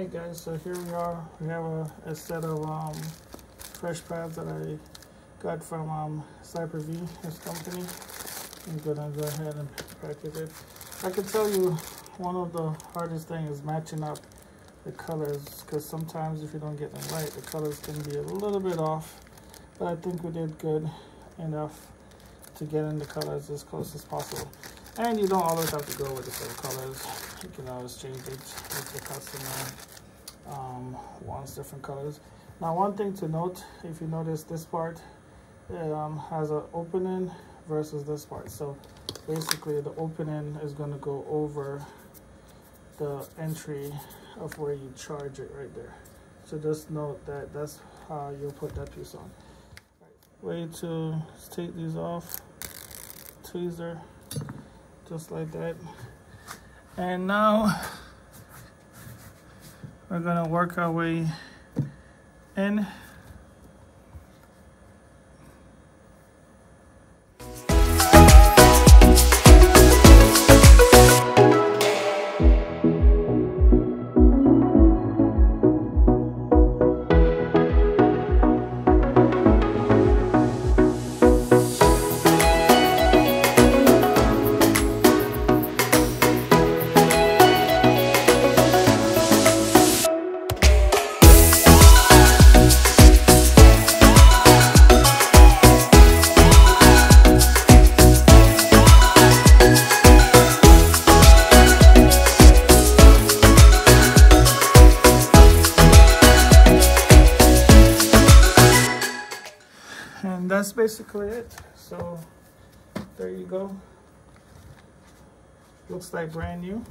Hey guys, so here we are. We have a set of fresh pads that I got from CyberV, his company. I'm gonna go ahead and package it. I can tell you one of the hardest things is matching up the colors, because sometimes if you don't get them right, the colors can be a little bit off. But I think we did good enough to get in the colors as close as possible. And you don't always have to go with the same colors. You can always change it if the customer wants different colors. Now, one thing to note, if you notice this part, it has an opening versus this part. So basically the opening is going to go over the entry of where you charge it right there. So just note that that's how you'll put that piece on. Way to take these off, tweezer. Just like that. And now we're gonna work our way in. And that's basically it. So there you go. Looks like brand new.